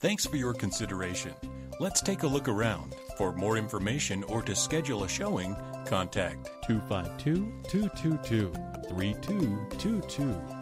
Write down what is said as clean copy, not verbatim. Thanks for your consideration. Let's take a look around. For more information or to schedule a showing, contact 252-222-3222.